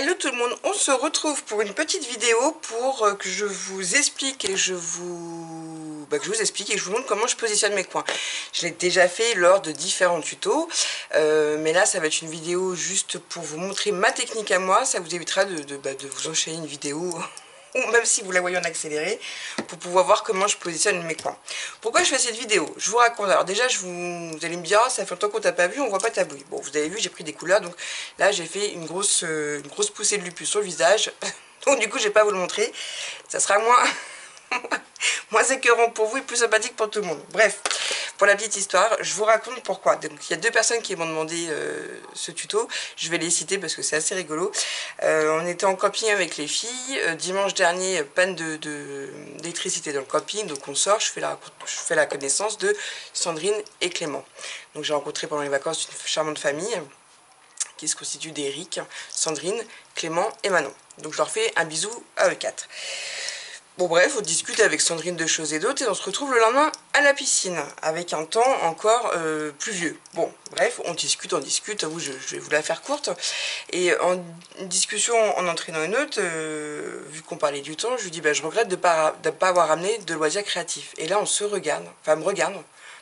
Hello tout le monde, on se retrouve pour une petite vidéo pour que je vous explique et je vous montre comment je positionne mes coins. Je l'ai déjà fait lors de différents tutos, mais là ça va être une vidéo juste pour vous montrer ma technique à moi. Ça vous évitera de vous enchaîner une vidéo, ou même si vous la voyez en accéléré, pour pouvoir voir comment je positionne mes coins. Pourquoi je fais cette vidéo? Je vous raconte. Alors déjà, vous allez me dire, oh, ça fait longtemps qu'on t'a pas vu, on voit pas ta bouille. Bon, vous avez vu, j'ai pris des couleurs, donc là j'ai fait une grosse poussée de lupus sur le visage, donc du coup je vais pas vous le montrer, ça sera moins écœurant pour vous et plus sympathique pour tout le monde. Bref, pour la petite histoire, je vous raconte pourquoi. Donc il y a deux personnes qui m'ont demandé ce tuto, je vais les citer parce que c'est assez rigolo. On était en camping avec les filles, dimanche dernier, panne d'électricité dans le camping, donc on sort, je fais la connaissance de Sandrine et Clément. Donc j'ai rencontré pendant les vacances une charmante famille qui se constitue d'Eric, Sandrine, Clément et Manon. Donc je leur fais un bisou à eux quatre. Bon bref, on discute avec Sandrine de choses et d'autres et on se retrouve le lendemain à la piscine avec un temps encore pluvieux. Bon bref, on discute, je vais vous la faire courte. Et en discussion, en entraînant une autre, vu qu'on parlait du temps, je lui dis bah, je regrette de ne pas avoir amené de loisirs créatifs. Et là on se regarde, enfin me regarde,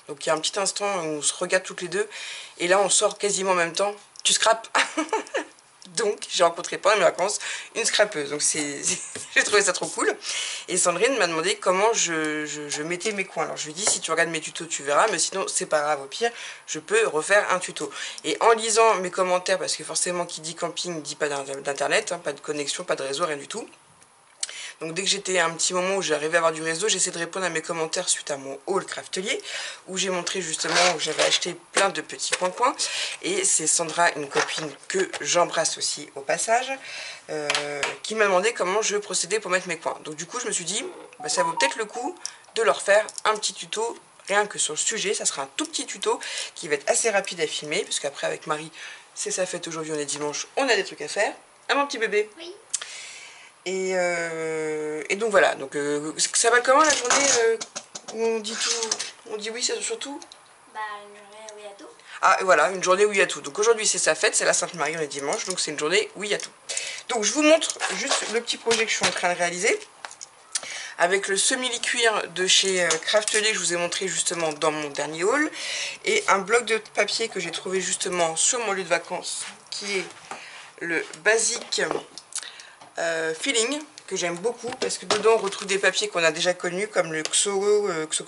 donc il y a un petit instant où on se regarde toutes les deux et là on sort quasiment en même temps, tu scrapes. Donc j'ai rencontré pendant mes vacances une scrapeuse, donc j'ai trouvé ça trop cool. Et Sandrine m'a demandé comment je mettais mes coins. Alors je lui ai dit, si tu regardes mes tutos tu verras, mais sinon c'est pas grave, au pire je peux refaire un tuto. Et en lisant mes commentaires, parce que forcément qui dit camping dit pas d'internet, hein, pas de connexion, pas de réseau, rien du tout. Donc dès que j'étais à un petit moment où j'arrivais à avoir du réseau, j'essayais de répondre à mes commentaires suite à mon haul Craftelier, où j'ai montré justement où j'avais acheté plein de petits coins. Et c'est Sandra, une copine que j'embrasse aussi au passage, qui m'a demandé comment je procédais pour mettre mes coins. Donc du coup je me suis dit, bah, ça vaut peut-être le coup de leur faire un petit tuto, rien que sur le sujet. Ça sera un tout petit tuto qui va être assez rapide à filmer, parce qu'après avec Marie, c'est sa fête aujourd'hui, on est dimanche, on a des trucs à faire. Hein mon petit bébé? Oui. Et donc voilà, donc, ça va comment la journée où on dit tout, on dit oui surtout? Bah une journée où il y a tout. Ah voilà, une journée où il y a tout. Donc aujourd'hui c'est sa fête, c'est la Sainte Marie, on est dimanche, donc c'est une journée où il y a tout. Donc je vous montre juste le petit projet que je suis en train de réaliser. Avec le semi-liquide de chez Craftelier que je vous ai montré justement dans mon dernier haul. Et un bloc de papier que j'ai trouvé justement sur mon lieu de vacances, qui est le basique... feeling, que j'aime beaucoup parce que dedans on retrouve des papiers qu'on a déjà connus comme le xoxo,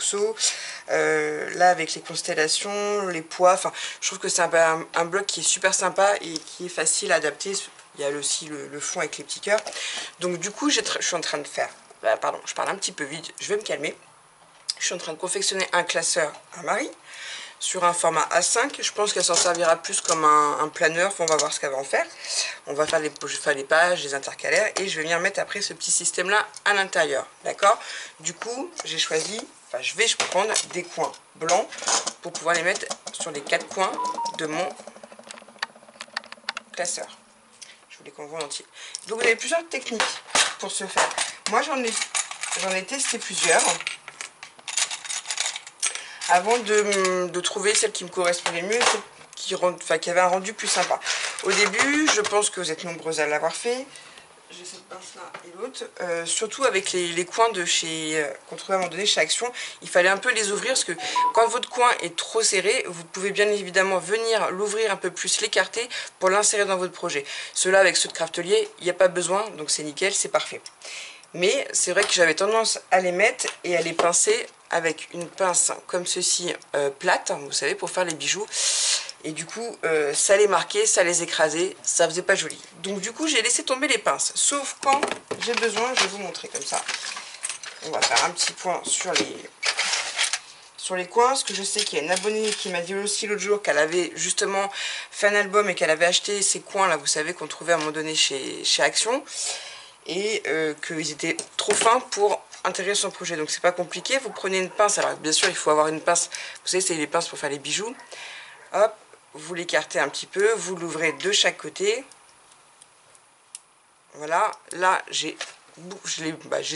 là avec les constellations, les poids, enfin je trouve que c'est un bloc qui est super sympa et qui est facile à adapter. Il y a aussi le fond avec les petits cœurs. Donc du coup je suis en train de faire, pardon je parle un petit peu vite, je vais me calmer, je suis en train de confectionner un classeur à Marie sur un format A5, je pense qu'elle s'en servira plus comme un planeur, enfin, on va voir ce qu'elle va en faire. On va faire les pages, les intercalaires, et je vais venir mettre après ce petit système là à l'intérieur, d'accord? Du coup, j'ai choisi, enfin je vais prendre des coins blancs pour pouvoir les mettre sur les quatre coins de mon classeur. Je voulais qu'on voit en entier. Donc vous avez plusieurs techniques pour ce faire. Moi j'en ai testé plusieurs avant de trouver celle qui me correspondait mieux, celle qui avait un rendu plus sympa. Au début, je pense que vous êtes nombreuses à l'avoir fait. J'ai cette pince là et l'autre. Surtout avec les coins de chez qu'on trouvait à un moment donné chez Action, il fallait un peu les ouvrir parce que quand votre coin est trop serré, vous pouvez bien évidemment venir l'ouvrir un peu plus, l'écarter pour l'insérer dans votre projet. Ceux-là avec ceux de Craftelier, il n'y a pas besoin, donc c'est nickel, c'est parfait. Mais c'est vrai que j'avais tendance à les mettre et à les pincer avec une pince comme ceci plate, vous savez, pour faire les bijoux. Et du coup, ça les marquait, ça les écrasait, ça faisait pas joli. Donc du coup, j'ai laissé tomber les pinces. Sauf quand j'ai besoin, je vais vous montrer comme ça. On va faire un petit point sur les coins, parce que je sais qu'il y a une abonnée qui m'a dit aussi l'autre jour qu'elle avait justement fait un album et qu'elle avait acheté ces coins là, vous savez, qu'on trouvait à un moment donné chez Action. Et qu'ils étaient trop fins pour intégrer son projet. Donc c'est pas compliqué, vous prenez une pince, alors bien sûr il faut avoir une pince, vous savez c'est les pinces pour faire les bijoux. Hop, vous l'écartez un petit peu, vous l'ouvrez de chaque côté. Voilà, là j'ai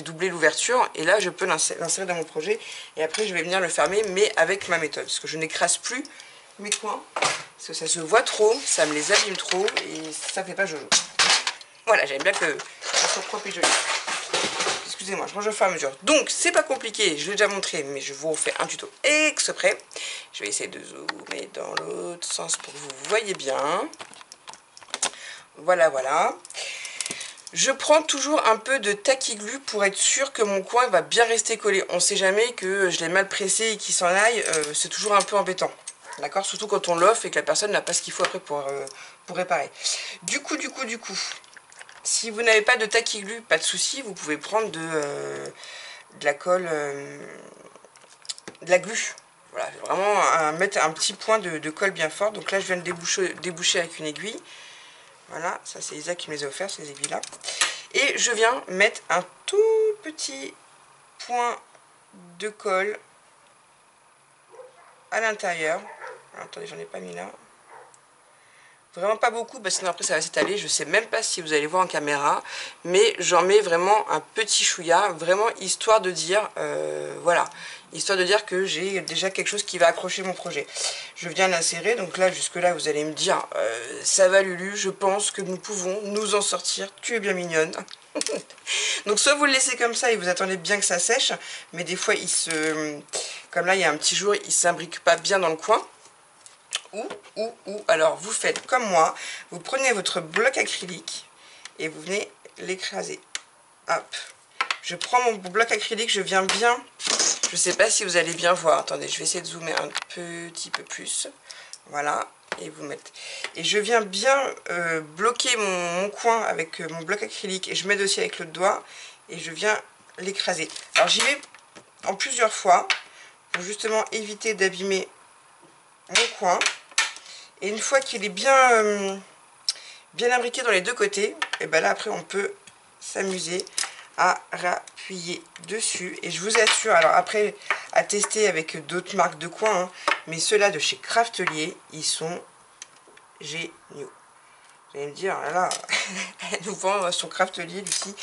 doublé l'ouverture et là je peux l'insérer dans mon projet. Et après je vais venir le fermer, mais avec ma méthode, parce que je n'écrase plus mes coins, parce que ça se voit trop, ça me les abîme trop et ça fait pas jojo. Voilà, j'aime bien que ça soit propre et joli. Excusez-moi, je range au fur et à mesure. Donc, c'est pas compliqué, je l'ai déjà montré, mais je vous refais un tuto exprès. Je vais essayer de zoomer dans l'autre sens pour que vous voyez bien. Voilà, voilà. Je prends toujours un peu de tacky-glue pour être sûr que mon coin va bien rester collé. On ne sait jamais que je l'ai mal pressé et qu'il s'en aille, c'est toujours un peu embêtant. D'accord? Surtout quand on l'offre et que la personne n'a pas ce qu'il faut après pour réparer. Du coup, si vous n'avez pas de tacky-glue, pas de souci, vous pouvez prendre de la colle, de la glu. Voilà, vraiment mettre un petit point de colle bien fort. Donc là, je viens de déboucher avec une aiguille. Voilà, ça c'est Isa qui me les a offertes, ces aiguilles-là. Et je viens mettre un tout petit point de colle à l'intérieur. Attendez, j'en ai pas mis là. Vraiment pas beaucoup, parce que sinon après ça va s'étaler. Je sais même pas si vous allez voir en caméra, mais j'en mets vraiment un petit chouïa, vraiment histoire de dire, voilà, histoire de dire que j'ai déjà quelque chose qui va accrocher mon projet. Je viens l'insérer, donc là jusque là vous allez me dire, ça va Lulu, je pense que nous pouvons nous en sortir, tu es bien mignonne. Donc soit vous le laissez comme ça et vous attendez bien que ça sèche, mais des fois il se, comme là il y a un petit jour, il s'imbrique pas bien dans le coin. Ou alors vous faites comme moi, vous prenez votre bloc acrylique et vous venez l'écraser. Hop, je prends mon bloc acrylique, je viens bien, je sais pas si vous allez bien voir, attendez, je vais essayer de zoomer un petit peu plus, voilà, et vous mettez, et je viens bien bloquer mon coin avec mon bloc acrylique, et je m'aide aussi avec l'autre doigt, et je viens l'écraser. Alors j'y vais en plusieurs fois, pour justement éviter d'abîmer mon coin. Et une fois qu'il est bien, bien imbriqué dans les deux côtés, et ben là après on peut s'amuser à rappuyer dessus. Et je vous assure, alors après à tester avec d'autres marques de coins, hein, mais ceux-là de chez Craftelier, ils sont géniaux. Vous allez me dire, là, elle nous vend son Craftelier, Lucie.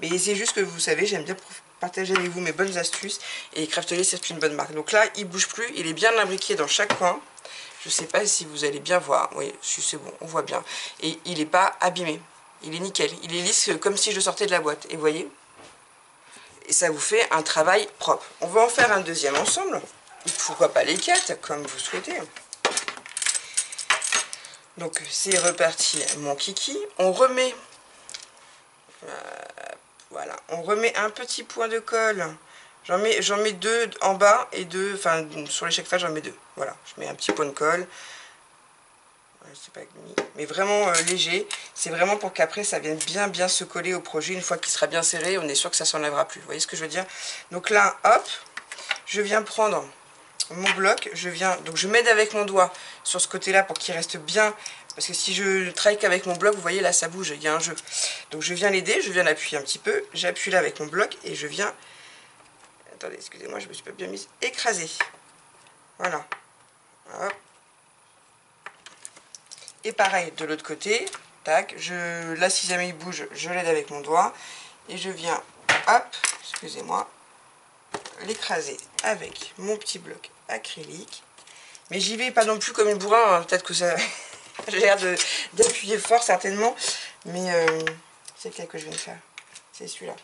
Mais c'est juste que vous savez, j'aime bien partager avec vous mes bonnes astuces. Et Craftelier, c'est une bonne marque. Donc là, il ne bouge plus, il est bien imbriqué dans chaque coin. Je sais pas si vous allez bien voir. Oui, c'est bon, on voit bien. Et il n'est pas abîmé. Il est nickel. Il est lisse comme si je le sortais de la boîte. Et vous voyez? Et ça vous fait un travail propre. On va en faire un deuxième ensemble. Pourquoi pas les quatre, comme vous souhaitez. Donc c'est reparti mon kiki. On remet... voilà. On remet un petit point de colle. J'en mets deux en bas et deux, enfin sur l'échec face j'en mets deux. Voilà, je mets un petit point de colle. C'est pas mis, mais vraiment léger. C'est vraiment pour qu'après ça vienne bien se coller au projet. Une fois qu'il sera bien serré, on est sûr que ça s'enlèvera plus. Vous voyez ce que je veux dire? Donc là, hop, je viens prendre mon bloc. Je viens, donc je m'aide avec mon doigt sur ce côté-là pour qu'il reste bien. Parce que si je travaille qu'avec mon bloc, vous voyez là ça bouge, il y a un jeu. Donc je viens l'aider, je viens l'appuyer un petit peu. J'appuie là avec mon bloc et je viens... Attendez, excusez-moi, je me suis pas bien mise. Écraser. Voilà. Hop. Et pareil, de l'autre côté. Tac. Là, si jamais il bouge, je l'aide avec mon doigt. Et je viens, hop, excusez-moi, l'écraser avec mon petit bloc acrylique. Mais j'y vais pas non plus comme une bourrin. Hein. Peut-être que ça... J'ai l'air d'appuyer fort, certainement. Mais c'est lequel que je viens de faire. C'est celui-là.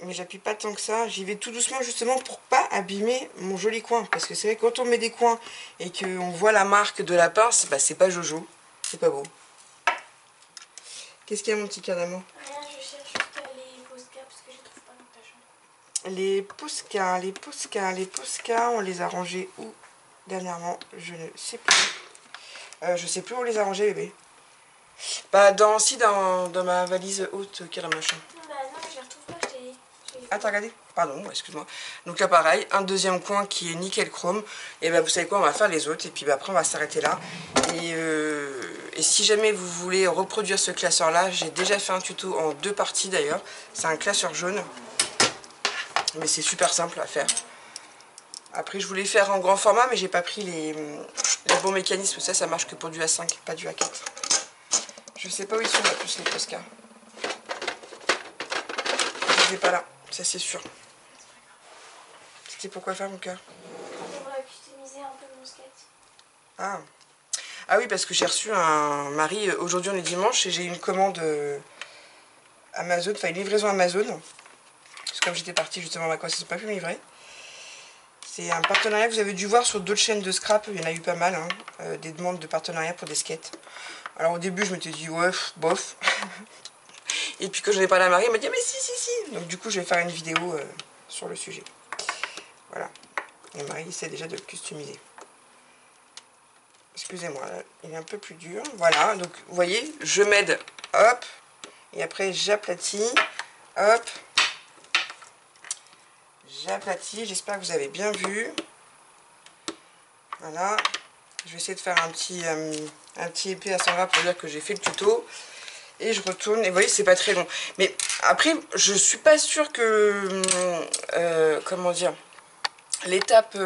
Mais j'appuie pas tant que ça, j'y vais tout doucement justement pour pas abîmer mon joli coin. Parce que c'est vrai que quand on met des coins et qu'on voit la marque de la pince, bah c'est pas jojo, c'est pas beau. Qu'est-ce qu'il y a mon petit cœur d'amour? Rien, je cherche les POSCA parce que je trouve pas dans ta chambre. Les POSCA, on les a rangés où dernièrement? Je ne sais plus. Je sais plus où on les a rangés bébé. Bah dans ma valise haute qui est dans ma chambre. Ah t'as regardé? Pardon, excuse-moi. Donc là pareil, un deuxième coin qui est nickel chrome. Et ben vous savez quoi, on va faire les autres. Et puis ben, après on va s'arrêter là. Et si jamais vous voulez reproduire ce classeur là, j'ai déjà fait un tuto en deux parties d'ailleurs. C'est un classeur jaune. Mais c'est super simple à faire. Après je voulais faire en grand format, mais j'ai pas pris les bons mécanismes. Ça marche que pour du A5, pas du A4. Je sais pas où ils sont là plus les POSCA. Je les ai pas là. Ça c'est sûr. C'était pourquoi faire mon cœur? Pour customiser un peu mon skate. Ah. Ah oui, parce que j'ai reçu un Marie aujourd'hui, on est dimanche, et j'ai eu une commande Amazon, enfin une livraison Amazon. Parce que comme j'étais partie justement en vacances, ils n'ont pas pu me livrer. C'est un partenariat que vous avez dû voir sur d'autres chaînes de scrap, il y en a eu pas mal, hein, des demandes de partenariat pour des skates. Alors au début, je m'étais dit, ouais, bof. Et puis quand j'en ai parlé à Marie, elle m'a dit, mais si. Donc du coup, je vais faire une vidéo sur le sujet. Voilà. Et Marie essaie déjà de le customiser. Excusez-moi, il est un peu plus dur. Voilà, donc vous voyez, je m'aide, hop, et après j'aplatis, hop, j'aplatis, j'espère que vous avez bien vu. Voilà, je vais essayer de faire un petit épée à Sandra pour dire que j'ai fait le tuto. Et je retourne, et vous voyez, c'est pas très long. Mais après, je suis pas sûre que, comment dire, l'étape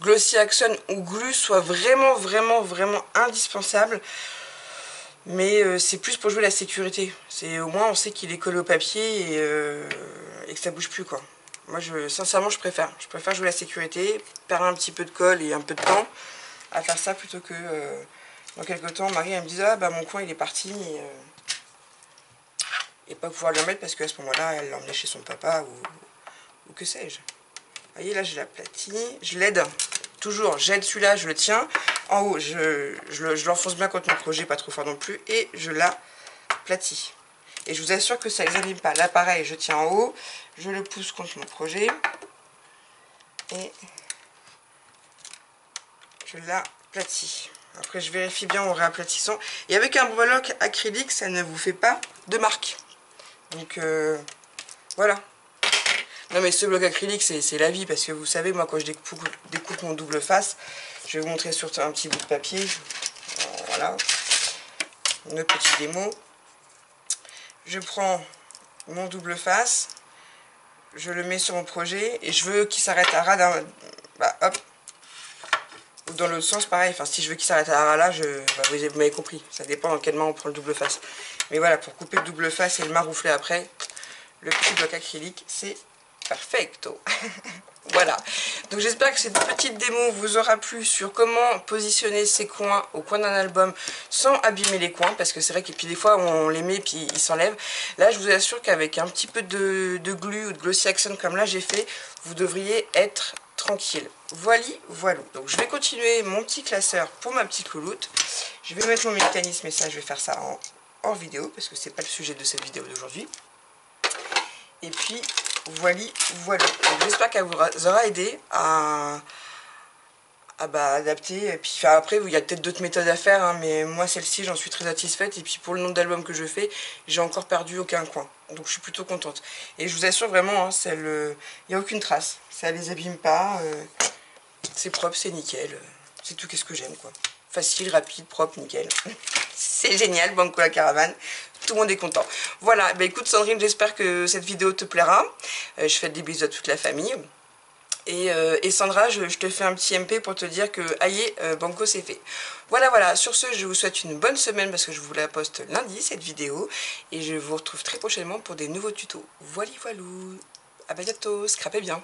Glossy Action ou Glue soit vraiment indispensable. Mais c'est plus pour jouer la sécurité. Au moins, on sait qu'il est collé au papier et que ça bouge plus, quoi. Moi, sincèrement, je préfère. Je préfère jouer la sécurité, perdre un petit peu de colle et un peu de temps à faire ça plutôt que dans quelques temps, Marie elle me dise « Ah, bah mon coin, il est parti. » Et pas pouvoir le remettre parce qu'à ce moment-là, elle l'emmenait chez son papa ou que sais-je. Vous voyez, là, je l'aplatis. Je l'aide. Toujours, j'aide celui-là, je le tiens. En haut, je l'enfonce bien contre mon projet, pas trop fort non plus. Et je l'aplatis. Et je vous assure que ça ne les abîme pas. Là, pareil, je tiens en haut, je le pousse contre mon projet. Et je l'aplatis. Après, je vérifie bien en réaplatissant. Et avec un breloque acrylique, ça ne vous fait pas de marque. Donc, voilà. Non, mais ce bloc acrylique, c'est la vie. Parce que vous savez, moi, quand je découpe mon double face, je vais vous montrer sur un petit bout de papier. Voilà. Une petite démo. Je prends mon double face, je le mets sur mon projet et je veux qu'il s'arrête à ras d'un... Bah hop. Ou dans l'autre sens, pareil. Enfin, si je veux qu'il s'arrête à ras là, bah, vous m'avez compris. Ça dépend dans quelle main on prend le double face. Mais voilà, pour couper le double face et le maroufler après, le petit bloc acrylique, c'est perfecto. Voilà. Donc j'espère que cette petite démo vous aura plu sur comment positionner ses coins au coin d'un album sans abîmer les coins, parce que c'est vrai que puis des fois on les met et puis ils s'enlèvent. Là je vous assure qu'avec un petit peu de glue ou de glossy action comme là j'ai fait, vous devriez être tranquille. Voilou. Donc je vais continuer mon petit classeur pour ma petite louloute. Je vais mettre mon mécanisme et ça je vais faire ça hors vidéo parce que c'est pas le sujet de cette vidéo d'aujourd'hui. Et puis voilà. J'espère qu'elle vous aura aidé à adapter. Et puis enfin, après, il y a peut-être d'autres méthodes à faire, hein, mais moi, celle-ci, j'en suis très satisfaite. Et puis pour le nombre d'albums que je fais, j'ai encore perdu aucun coin. Donc je suis plutôt contente. Et je vous assure vraiment, hein, il n'y a aucune trace. Ça ne les abîme pas. C'est propre, c'est nickel. C'est tout qu'est-ce que j'aime, quoi. Facile, rapide, propre, nickel. C'est génial, banco la caravane. Tout le monde est content. Voilà, bah écoute Sandrine, j'espère que cette vidéo te plaira. Je fais des bisous à toute la famille. Et Sandra, je te fais un petit MP pour te dire que aïe, banco c'est fait. Voilà. Sur ce, je vous souhaite une bonne semaine parce que je vous la poste lundi, cette vidéo. Et je vous retrouve très prochainement pour des nouveaux tutos. Voilou. À bientôt, scrapez bien.